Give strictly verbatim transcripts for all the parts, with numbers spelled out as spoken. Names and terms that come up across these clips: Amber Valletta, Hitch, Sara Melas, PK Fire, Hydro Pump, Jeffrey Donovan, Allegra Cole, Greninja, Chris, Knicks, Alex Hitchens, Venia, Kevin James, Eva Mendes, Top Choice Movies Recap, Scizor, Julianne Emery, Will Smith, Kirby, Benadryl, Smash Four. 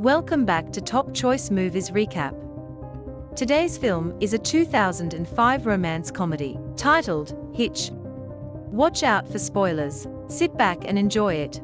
Welcome back to Top Choice Movies Recap. Today's film is a two thousand five romance comedy, titled, Hitch. Watch out for spoilers, sit back and enjoy it.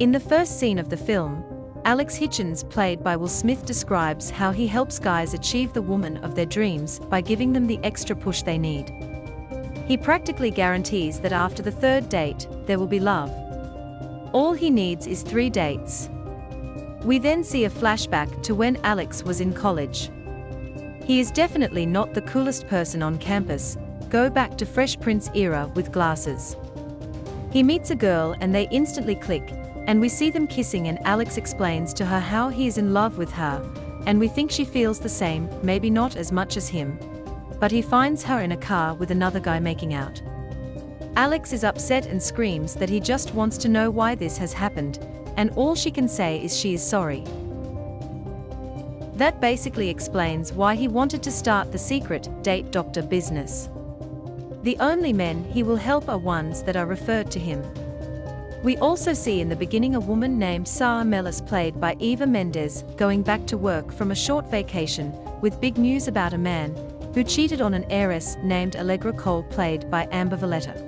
In the first scene of the film, Alex Hitchens, played by Will Smith, describes how he helps guys achieve the woman of their dreams by giving them the extra push they need. He practically guarantees that after the third date, there will be love. All he needs is three dates. We then see a flashback to when Alex was in college. He is definitely not the coolest person on campus, go back to Fresh Prince era with glasses. He meets a girl and they instantly click, and we see them kissing, and Alex explains to her how he is in love with her, and we think she feels the same, maybe not as much as him. But he finds her in a car with another guy making out. Alex is upset and screams that he just wants to know why this has happened, and all she can say is she is sorry. That basically explains why he wanted to start the secret date doctor business. The only men he will help are ones that are referred to him. We also see in the beginning a woman named Sara Melas, played by Eva Mendes, going back to work from a short vacation, with big news about a man who cheated on an heiress named Allegra Cole, played by Amber Valletta.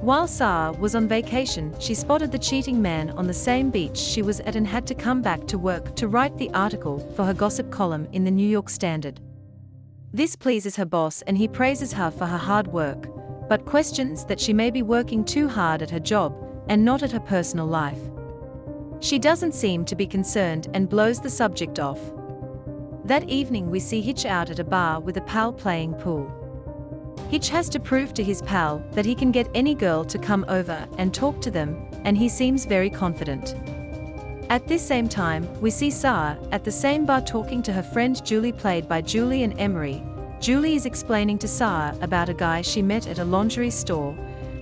While Sara was on vacation, she spotted the cheating man on the same beach she was at and had to come back to work to write the article for her gossip column in the New York Standard. This pleases her boss and he praises her for her hard work, but questions that she may be working too hard at her job and not at her personal life. She doesn't seem to be concerned and blows the subject off. That evening we see Hitch out at a bar with a pal playing pool. Hitch has to prove to his pal that he can get any girl to come over and talk to them, and he seems very confident. At this same time, we see Sara at the same bar talking to her friend Julie, played by Julianne Emery. Julie is explaining to Sara about a guy she met at a lingerie store,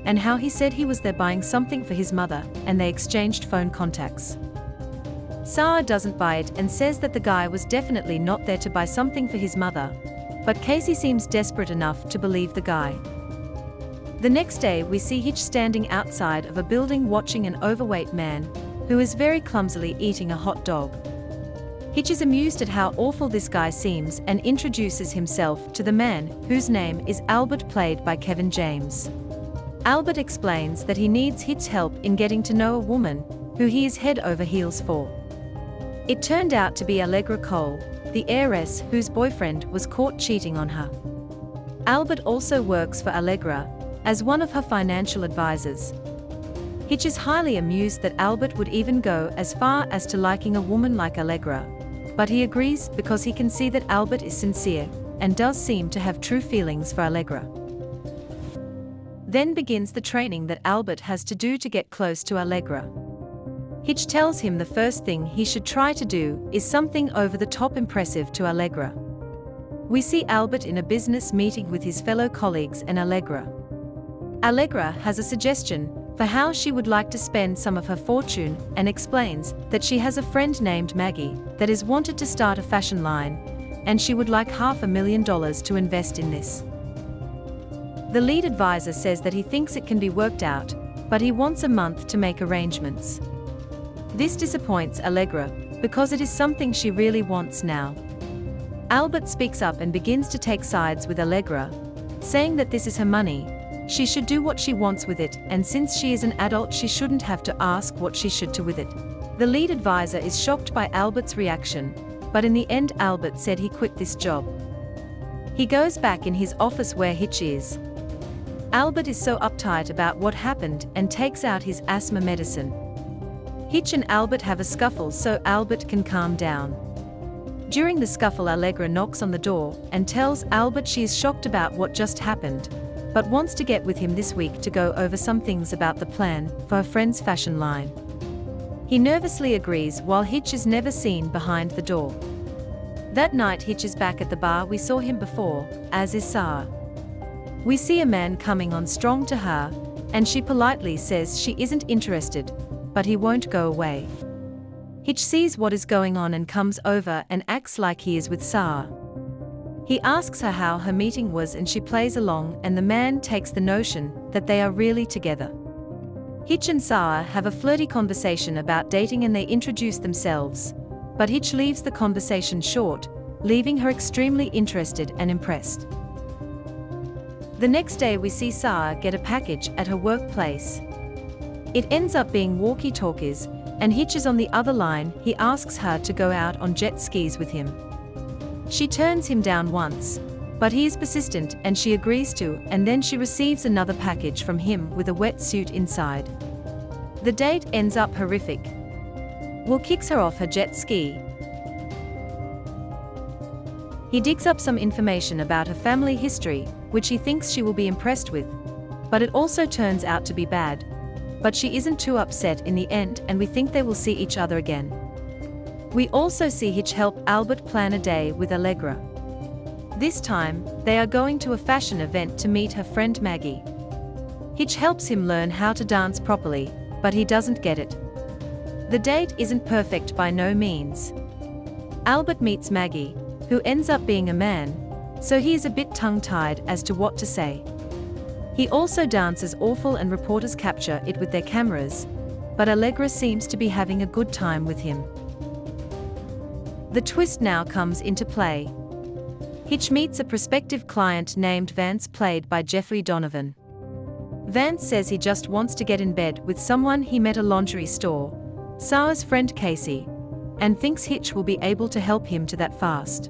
and how he said he was there buying something for his mother, and they exchanged phone contacts. Sara doesn't buy it and says that the guy was definitely not there to buy something for his mother, but Casey seems desperate enough to believe the guy. The next day we see Hitch standing outside of a building watching an overweight man, who is very clumsily eating a hot dog. Hitch is amused at how awful this guy seems and introduces himself to the man, whose name is Albert, played by Kevin James. Albert explains that he needs Hitch's help in getting to know a woman, who he is head over heels for. It turned out to be Allegra Cole, the heiress whose boyfriend was caught cheating on her. Albert also works for Allegra as one of her financial advisors. Hitch is highly amused that Albert would even go as far as to liking a woman like Allegra, but he agrees because he can see that Albert is sincere and does seem to have true feelings for Allegra. Then begins the training that Albert has to do to get close to Allegra. Hitch tells him the first thing he should try to do is something over the top impressive to Allegra. We see Albert in a business meeting with his fellow colleagues and Allegra. Allegra has a suggestion for how she would like to spend some of her fortune and explains that she has a friend named Maggie that is wanted to start a fashion line, and she would like half a million dollars to invest in this. The lead advisor says that he thinks it can be worked out, but he wants a month to make arrangements. This disappoints Allegra, because it is something she really wants now. Albert speaks up and begins to take sides with Allegra, saying that this is her money, she should do what she wants with it, and since she is an adult she shouldn't have to ask what she should do with it. The lead advisor is shocked by Albert's reaction, but in the end Albert said he quit this job. He goes back in his office where Hitch is. Albert is so uptight about what happened and takes out his asthma medicine. Hitch and Albert have a scuffle so Albert can calm down. During the scuffle Allegra knocks on the door and tells Albert she is shocked about what just happened, but wants to get with him this week to go over some things about the plan for her friend's fashion line. He nervously agrees while Hitch is never seen behind the door. That night Hitch is back at the bar we saw him before, as is Sara. We see a man coming on strong to her, and she politely says she isn't interested, but he won't go away. Hitch sees what is going on and comes over and acts like he is with Sara. He asks her how her meeting was and she plays along, and the man takes the notion that they are really together. Hitch and Sara have a flirty conversation about dating and they introduce themselves, but Hitch leaves the conversation short, leaving her extremely interested and impressed. The next day we see Sara get a package at her workplace. It ends up being walkie-talkies, and Hitch is on the other line. He asks her to go out on jet skis with him. She turns him down once, but he is persistent and she agrees to, and then she receives another package from him with a wetsuit inside. The date ends up horrific. Will kicks her off her jet ski. He digs up some information about her family history, which he thinks she will be impressed with, but it also turns out to be bad. But she isn't too upset in the end, and we think they will see each other again. We also see Hitch help Albert plan a day with Allegra. This time, they are going to a fashion event to meet her friend Maggie. Hitch helps him learn how to dance properly, but he doesn't get it. The date isn't perfect by no means. Albert meets Maggie, who ends up being a man, so he is a bit tongue-tied as to what to say. He also dances awful and reporters capture it with their cameras, but Allegra seems to be having a good time with him. The twist now comes into play. Hitch meets a prospective client named Vance, played by Jeffrey Donovan. Vance says he just wants to get in bed with someone he met at a lingerie store, Sara's friend Casey, and thinks Hitch will be able to help him to that fast.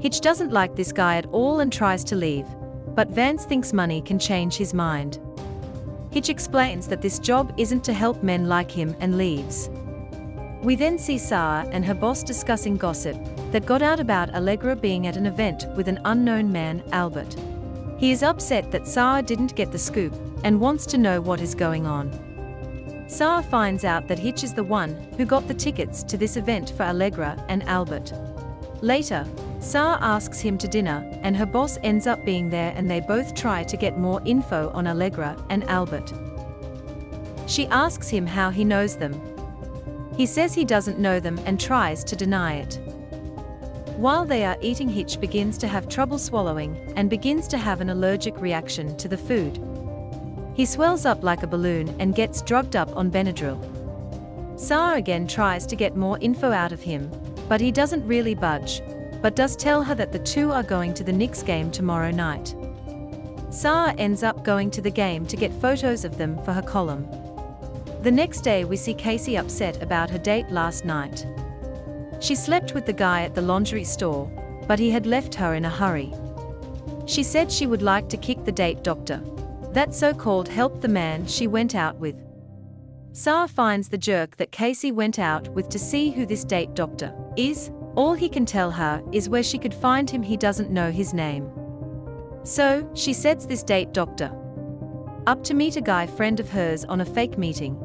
Hitch doesn't like this guy at all and tries to leave, but Vance thinks money can change his mind. Hitch explains that this job isn't to help men like him and leaves. We then see Sara and her boss discussing gossip that got out about Allegra being at an event with an unknown man, Albert. He is upset that Sara didn't get the scoop and wants to know what is going on. Sara finds out that Hitch is the one who got the tickets to this event for Allegra and Albert. Later, Sara asks him to dinner, and her boss ends up being there, and they both try to get more info on Allegra and Albert. She asks him how he knows them. He says he doesn't know them and tries to deny it. While they are eating, Hitch begins to have trouble swallowing and begins to have an allergic reaction to the food. He swells up like a balloon and gets drugged up on Benadryl. Sara again tries to get more info out of him, but he doesn't really budge, but does tell her that the two are going to the Knicks game tomorrow night. Sara ends up going to the game to get photos of them for her column. The next day we see Casey upset about her date last night. She slept with the guy at the lingerie store, but he had left her in a hurry. She said she would like to kick the date doctor that so-called helped the man she went out with. Sara finds the jerk that Casey went out with to see who this date doctor is. All he can tell her is where she could find him. He doesn't know his name. So, she sets this date doctor up to meet a guy friend of hers on a fake meeting.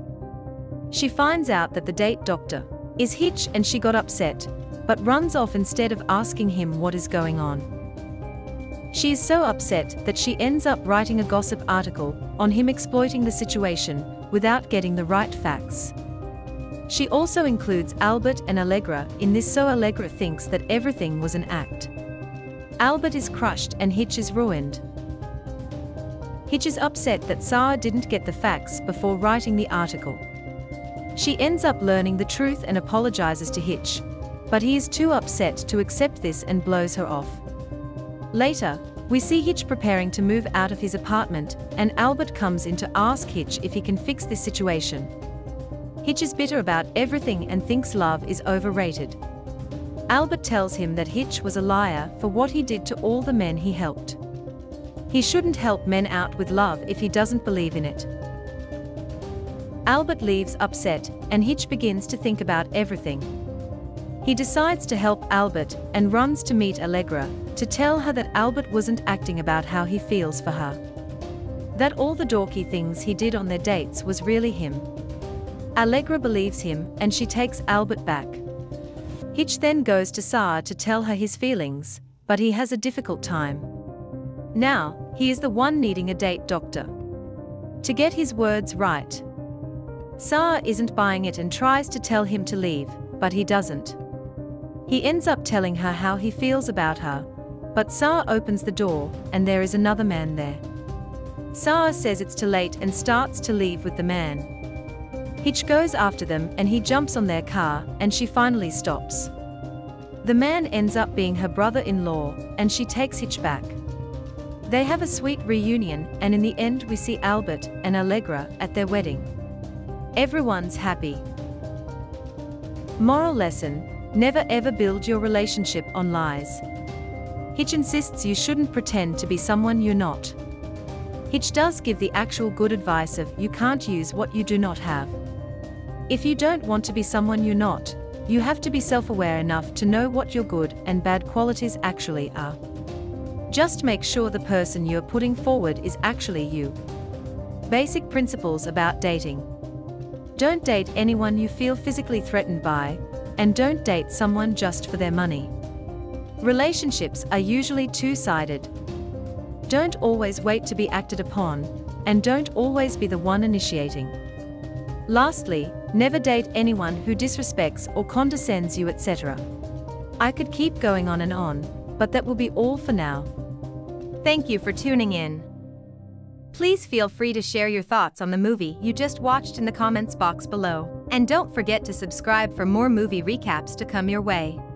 She finds out that the date doctor is Hitch and she got upset, but runs off instead of asking him what is going on. She is so upset that she ends up writing a gossip article on him, exploiting the situation without getting the right facts. She also includes Albert and Allegra in this, so Allegra thinks that everything was an act. Albert is crushed and Hitch is ruined. Hitch is upset that Sara didn't get the facts before writing the article. She ends up learning the truth and apologizes to Hitch, but he is too upset to accept this and blows her off. Later, we see Hitch preparing to move out of his apartment, and Albert comes in to ask Hitch if he can fix this situation. Hitch is bitter about everything and thinks love is overrated. Albert tells him that Hitch was a liar for what he did to all the men he helped. He shouldn't help men out with love if he doesn't believe in it. Albert leaves upset, and Hitch begins to think about everything. He decides to help Albert and runs to meet Allegra to tell her that Albert wasn't acting about how he feels for her. That all the dorky things he did on their dates was really him. Allegra believes him and she takes Albert back. Hitch then goes to Sara to tell her his feelings, but he has a difficult time. Now, he is the one needing a date doctor to get his words right. Sara isn't buying it and tries to tell him to leave, but he doesn't. He ends up telling her how he feels about her, but Sara opens the door and there is another man there. Sara says it's too late and starts to leave with the man. Hitch goes after them and he jumps on their car, and she finally stops. The man ends up being her brother-in-law, and she takes Hitch back. They have a sweet reunion, and in the end we see Albert and Allegra at their wedding. Everyone's happy. Moral lesson: never ever build your relationship on lies. Hitch insists you shouldn't pretend to be someone you're not. Hitch does give the actual good advice of you can't use what you do not have. If you don't want to be someone you're not, you have to be self-aware enough to know what your good and bad qualities actually are. Just make sure the person you're putting forward is actually you. Basic principles about dating. Don't date anyone you feel physically threatened by, and don't date someone just for their money. Relationships are usually two-sided. Don't always wait to be acted upon, and don't always be the one initiating. Lastly, never date anyone who disrespects or condescends you, et cetera. I could keep going on and on, but that will be all for now. Thank you for tuning in. Please feel free to share your thoughts on the movie you just watched in the comments box below. And don't forget to subscribe for more movie recaps to come your way.